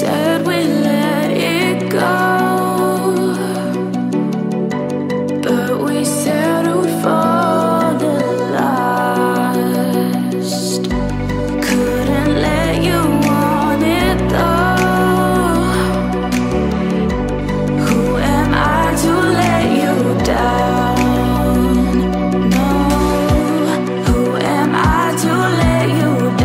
said we let it go, but we settled for the last. Couldn't let you want it though. Who am I to let you down? No, who am I to let you down?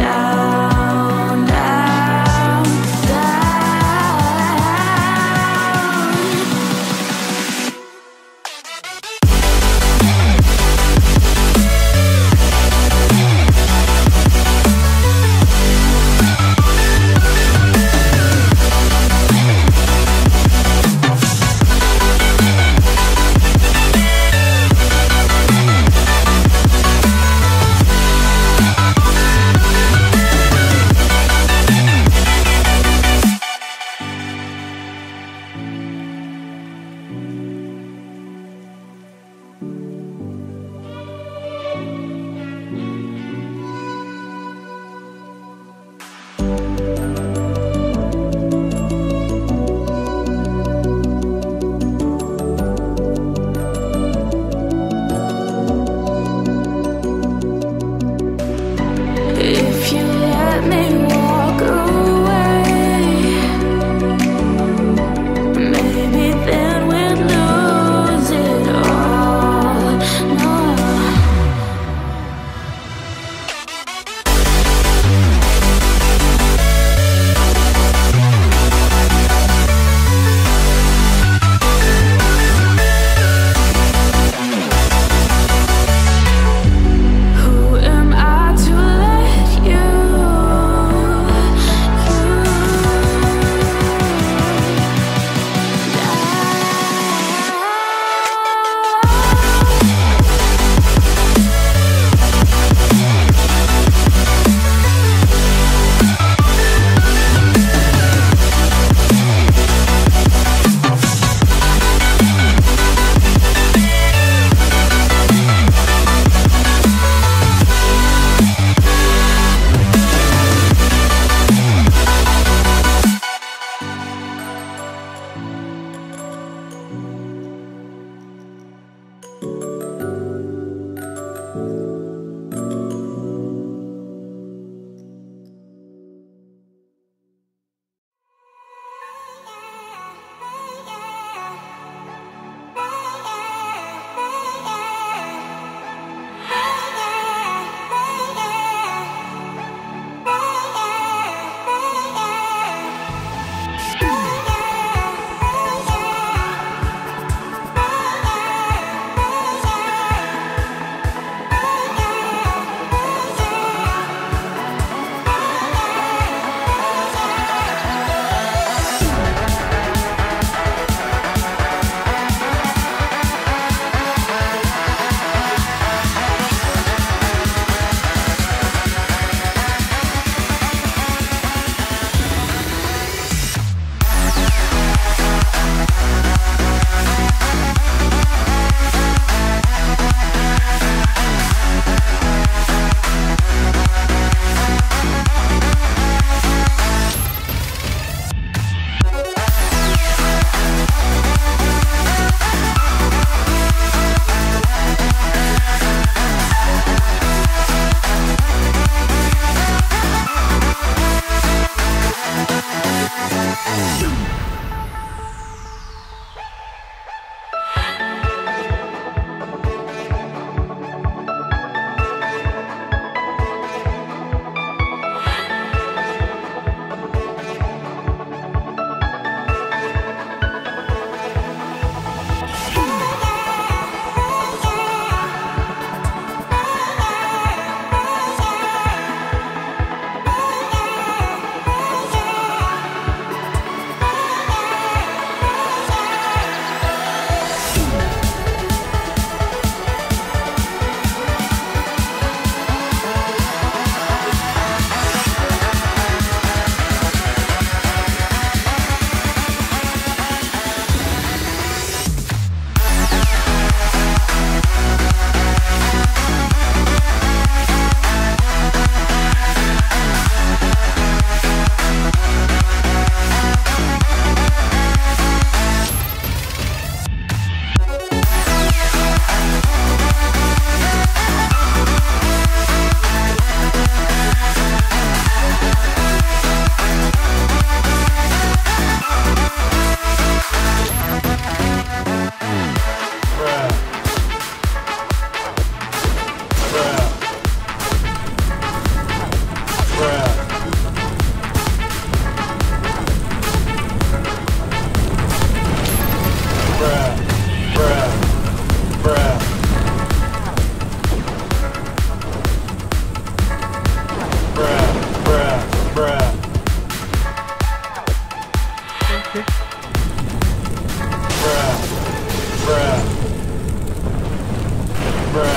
Bruh.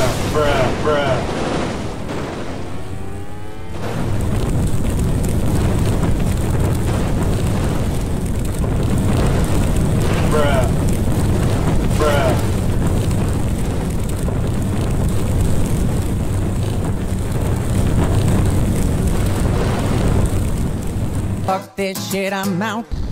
Fuck this shit, I'm out.